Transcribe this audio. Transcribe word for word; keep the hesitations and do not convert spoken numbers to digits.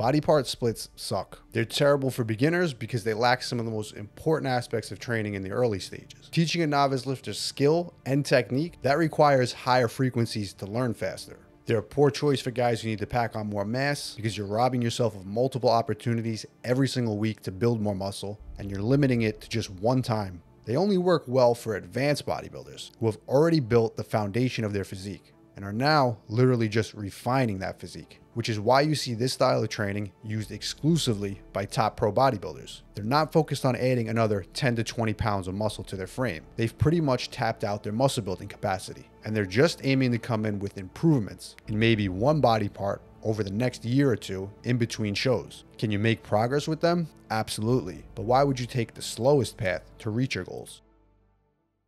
Body part splits suck. They're terrible for beginners because they lack some of the most important aspects of training in the early stages. Teaching a novice lifter skill and technique, that requires higher frequencies to learn faster. They're a poor choice for guys who need to pack on more mass because you're robbing yourself of multiple opportunities every single week to build more muscle, and you're limiting it to just one time. They only work well for advanced bodybuilders who have already built the foundation of their physique and are now literally just refining that physique, which is why you see this style of training used exclusively by top pro bodybuilders. They're not focused on adding another ten to twenty pounds of muscle to their frame. They've pretty much tapped out their muscle building capacity, and they're just aiming to come in with improvements in maybe one body part over the next year or two in between shows. Can you make progress with them? Absolutely. But why would you take the slowest path to reach your goals?